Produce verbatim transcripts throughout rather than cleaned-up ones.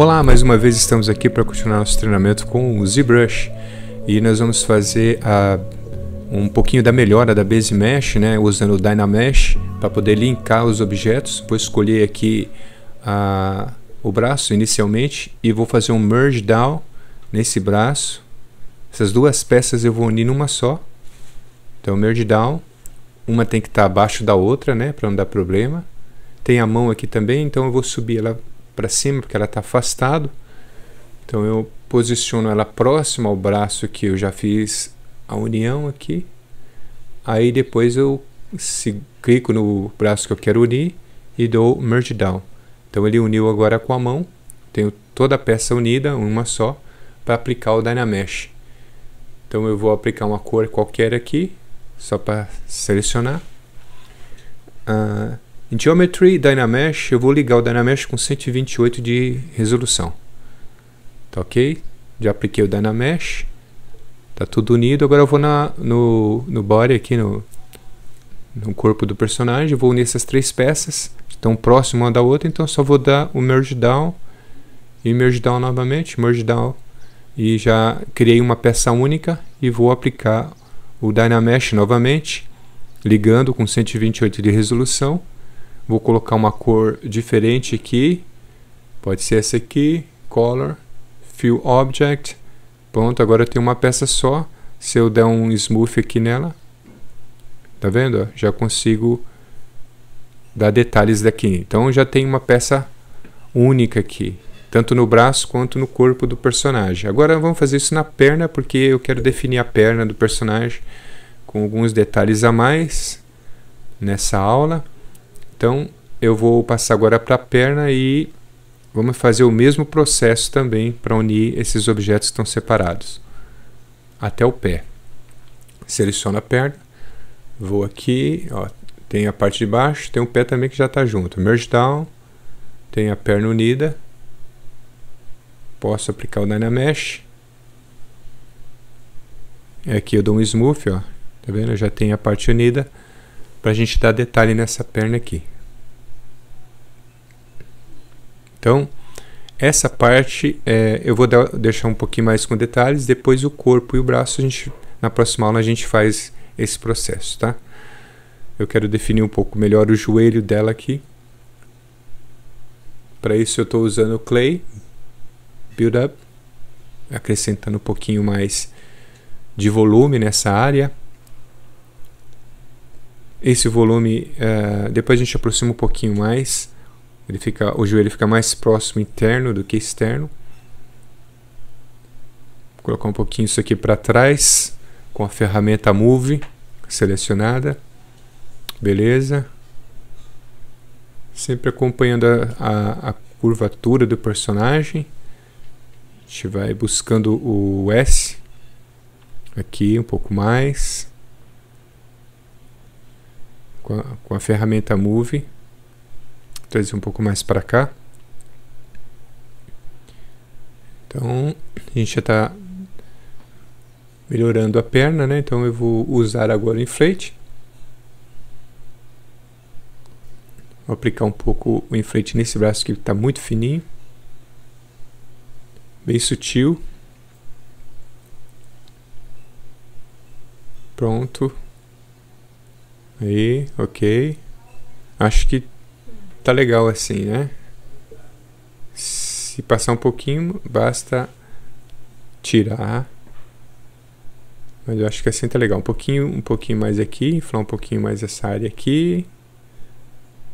Olá, mais uma vez estamos aqui para continuar nosso treinamento com o ZBrush e nós vamos fazer a, um pouquinho da melhora da Base Mesh, né, usando o DynaMesh para poder linkar os objetos. Vou escolher aqui a, o braço inicialmente e vou fazer um Merge Down nesse braço. Essas duas peças eu vou unir numa só. Então Merge Down, uma tem que estar abaixo da outra, né, para não dar problema. Tem a mão aqui também, então eu vou subir ela para cima porque ela está afastado. Então eu posiciono ela próxima ao braço que eu já fiz a união aqui. Aí depois eu se, clico no braço que eu quero unir e dou Merge Down. Então ele uniu agora com a mão. Tenho toda a peça unida, uma só, para aplicar o DynaMesh. Então eu vou aplicar uma cor qualquer aqui, só para selecionar. Uh, Em Geometry, DynaMesh, eu vou ligar o DynaMesh com cento e vinte e oito de resolução. Tá ok? Já apliquei o DynaMesh. Tá tudo unido. Agora eu vou na, no, no body aqui, no, no corpo do personagem. Vou unir essas três peças. Estão próximas uma da outra, então só vou dar o Merge Down. E Merge Down novamente. Merge Down. E já criei uma peça única. E vou aplicar o DynaMesh novamente. Ligando com cento e vinte e oito de resolução. Vou colocar uma cor diferente aqui, pode ser essa aqui, Color, Fill Object, pronto, agora eu tenho uma peça só. Se eu der um Smooth aqui nela, tá vendo? Já consigo dar detalhes daqui, então já tem uma peça única aqui, tanto no braço quanto no corpo do personagem. Agora vamos fazer isso na perna, porque eu quero definir a perna do personagem com alguns detalhes a mais nessa aula. Então eu vou passar agora para a perna e vamos fazer o mesmo processo também para unir esses objetos que estão separados até o pé. Seleciono a perna, vou aqui, ó, tem a parte de baixo, tem o pé também que já está junto. Merge Down, tem a perna unida, posso aplicar o DynaMesh. Aqui eu dou um Smooth, ó, tá vendo? Já tem a parte unida. Para a gente dar detalhe nessa perna aqui. Então, essa parte é, eu vou dar, deixar um pouquinho mais com detalhes. Depois o corpo e o braço, a gente, na próxima aula a gente faz esse processo, tá? Eu quero definir um pouco melhor o joelho dela aqui. Para isso eu estou usando o Clay, Build Up, acrescentando um pouquinho mais de volume nessa área. Esse volume, uh, depois a gente aproxima um pouquinho mais, ele fica, o joelho fica mais próximo interno do que externo. Vou colocar um pouquinho isso aqui para trás, com a ferramenta Move selecionada, beleza. Sempre acompanhando a, a, a curvatura do personagem, a gente vai buscando o S, aqui um pouco mais. Com a, com a ferramenta Move, trazer um pouco mais para cá. Então a gente já está melhorando a perna, né? Então eu vou usar agora o Inflate. Vou aplicar um pouco o Inflate nesse braço que está muito fininho, bem sutil. Pronto. Aí, ok. Acho que tá legal assim, né? Se passar um pouquinho, basta tirar. Mas eu acho que assim tá legal. Um pouquinho, um pouquinho mais aqui, inflar um pouquinho mais essa área aqui.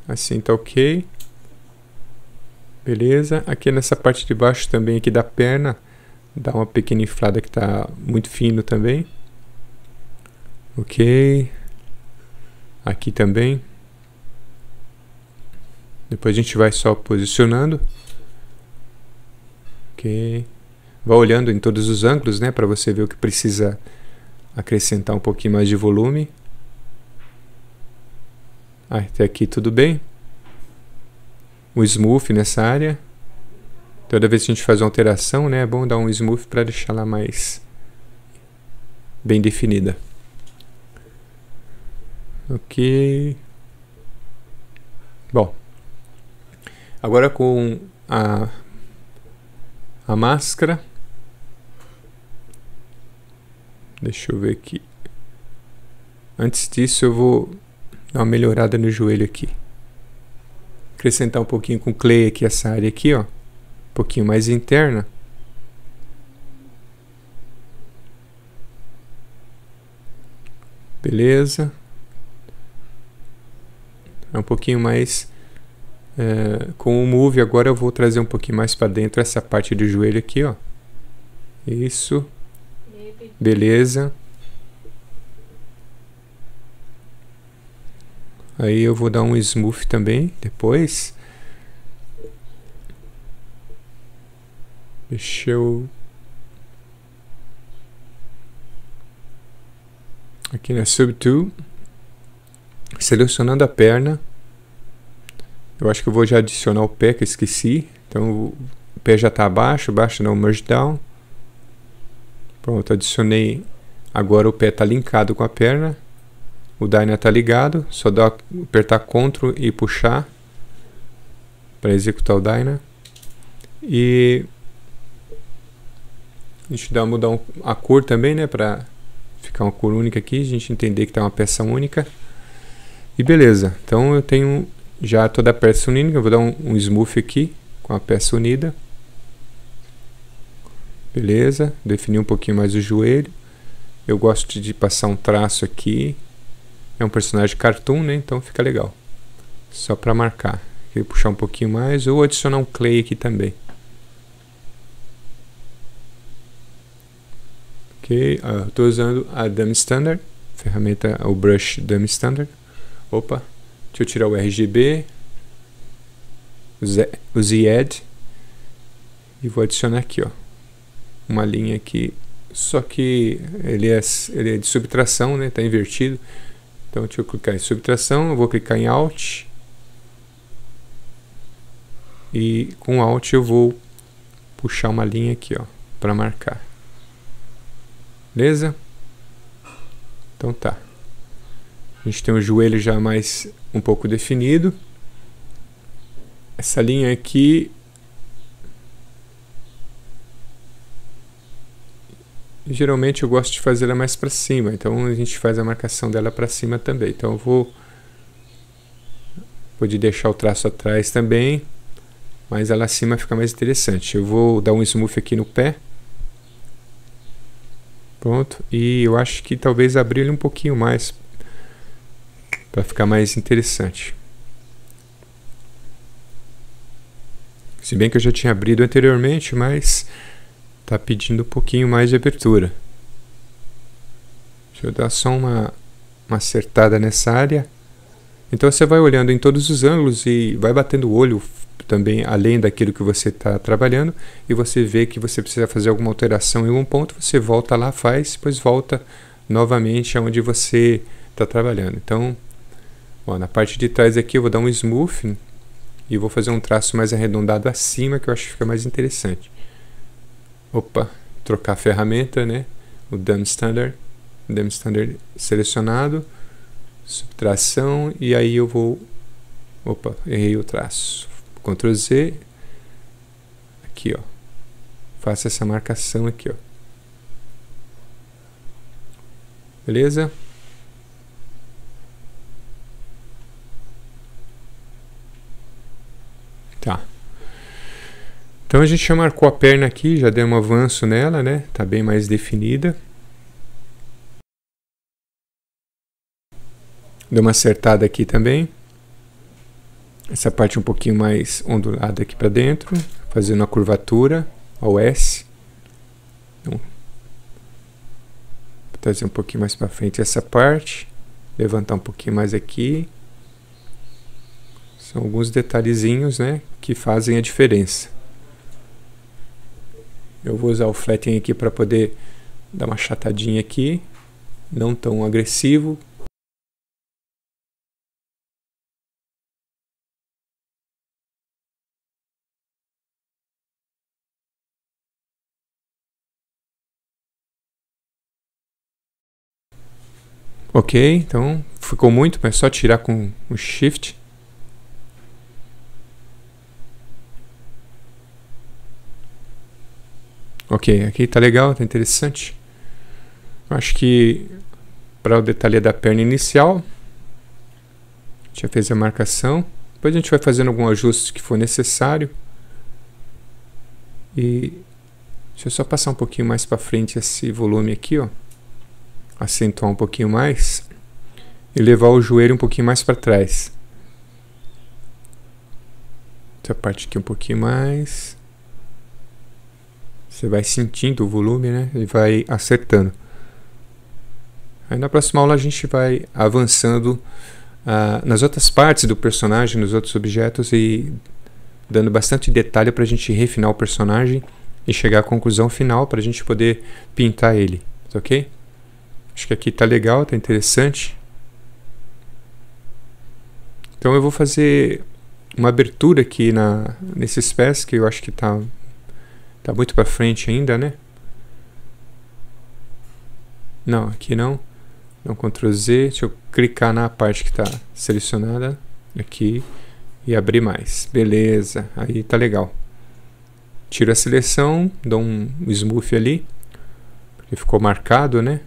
Assim tá ok. Beleza. Aqui nessa parte de baixo também aqui da perna, dá uma pequena inflada que tá muito fino também. Ok. Aqui também. Depois a gente vai só posicionando. Ok. Vai olhando em todos os ângulos, né? Para você ver o que precisa acrescentar um pouquinho mais de volume. Ah, até aqui tudo bem. Um Smooth nessa área. Toda vez que a gente faz uma alteração, né? É bom dar um Smooth para deixar ela mais bem definida. Ok. Bom, agora com a a máscara. Deixa eu ver aqui. Antes disso eu vou dar uma melhorada no joelho aqui. Acrescentar um pouquinho com clay aqui, essa área aqui, ó. Um pouquinho mais interna. Beleza. É um pouquinho mais... É, com o Move agora eu vou trazer um pouquinho mais para dentro essa parte do joelho aqui, ó. Isso. Beleza. Aí eu vou dar um Smooth também, depois. Deixa eu... Aqui na Subtool. Selecionando a perna. Eu acho que eu vou já adicionar o pé que eu esqueci. Então o pé já está abaixo, abaixo não, Merge Down. Pronto, adicionei. Agora o pé está linkado com a perna. O Dyna está ligado. Só dá apertar Ctrl e puxar para executar o Dyna. E a gente dá mudar um, a cor também, né? Para ficar uma cor única aqui. A gente entender que tá uma peça única. E beleza. Então eu tenho já toda a peça unida. Eu vou dar um, um Smooth aqui com a peça unida. Beleza, definir um pouquinho mais o joelho. Eu gosto de passar um traço aqui. É um personagem cartoon, né? Então fica legal. Só para marcar. Vou puxar um pouquinho mais. Ou adicionar um clay aqui também. Ok, ah, estou usando a DumSTANDARD. Ferramenta, o Brush DumSTANDARD. Opa, deixa eu tirar o R G B. O Z-Add. E vou adicionar aqui, ó. Uma linha aqui, só que ele é, ele é de subtração, né? Está invertido. Então deixa eu clicar em subtração, eu vou clicar em Alt. E com Alt eu vou puxar uma linha aqui, ó, para marcar. Beleza? Então tá. A gente tem o joelho já mais um pouco definido. Essa linha aqui... Geralmente eu gosto de fazer ela mais para cima, então a gente faz a marcação dela para cima também. Então eu vou... Pode deixar o traço atrás também, mas ela acima fica mais interessante. Eu vou dar um Smooth aqui no pé. Pronto, e eu acho que talvez abrir ele um pouquinho mais, para ficar mais interessante. Se bem que eu já tinha abrido anteriormente, mas... Tá pedindo um pouquinho mais de abertura. Deixa eu dar só uma, uma acertada nessa área. Então você vai olhando em todos os ângulos e vai batendo o olho também além daquilo que você está trabalhando. E você vê que você precisa fazer alguma alteração em algum ponto. Você volta lá, faz, depois volta novamente aonde você está trabalhando. Então, ó, na parte de trás aqui eu vou dar um Smooth. E vou fazer um traço mais arredondado acima, que eu acho que fica mais interessante. Opa, trocar a ferramenta, né? O DumSTANDARD, DumSTANDARD selecionado, subtração, e aí eu vou... Opa, errei o traço. Ctrl Z, aqui, ó. Faço essa marcação aqui, ó. Beleza? Tá. Então a gente já marcou a perna aqui, já deu um avanço nela, né? Tá bem mais definida. Deu uma acertada aqui também. Essa parte um pouquinho mais ondulada aqui para dentro. Fazendo a curvatura ao S. Vou trazer um pouquinho mais para frente essa parte. Levantar um pouquinho mais aqui. São alguns detalhezinhos, né? Que fazem a diferença. Eu vou usar o flatten aqui para poder dar uma chatadinha aqui, não tão agressivo. Ok, então ficou muito, mas só tirar com o shift. Ok, aqui tá legal, tá interessante. Acho que para o detalhe da perna inicial, a gente já fez a marcação. Depois a gente vai fazendo algum ajuste que for necessário. E deixa eu só passar um pouquinho mais para frente esse volume aqui, ó. Acentuar um pouquinho mais e levar o joelho um pouquinho mais para trás. Essa parte aqui um pouquinho mais. Você vai sentindo o volume, né? E vai acertando. Aí na próxima aula a gente vai avançando ah, nas outras partes do personagem, nos outros objetos e dando bastante detalhe para a gente refinar o personagem e chegar à conclusão final para a gente poder pintar ele, ok? Acho que aqui tá legal, tá interessante. Então eu vou fazer uma abertura aqui na, nesses pés, que eu acho que tá, tá muito pra frente ainda, né? Não, aqui não. Então Ctrl Z, deixa eu clicar na parte que tá selecionada aqui e abrir mais. Beleza, aí tá legal. Tiro a seleção, dou um smooth ali, porque ficou marcado, né?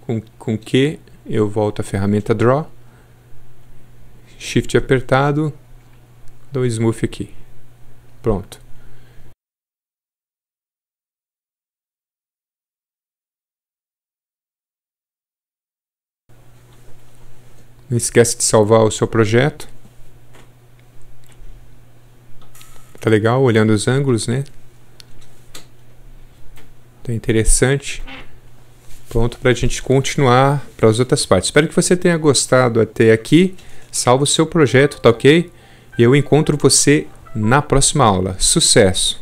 Com, com que eu volto à ferramenta Draw, Shift apertado, dou Smooth aqui, pronto. Não esquece de salvar o seu projeto. Tá legal, olhando os ângulos, né? Tá interessante. Pronto para a gente continuar para as outras partes. Espero que você tenha gostado até aqui. Salva o seu projeto, tá ok? E eu encontro você na próxima aula. Sucesso!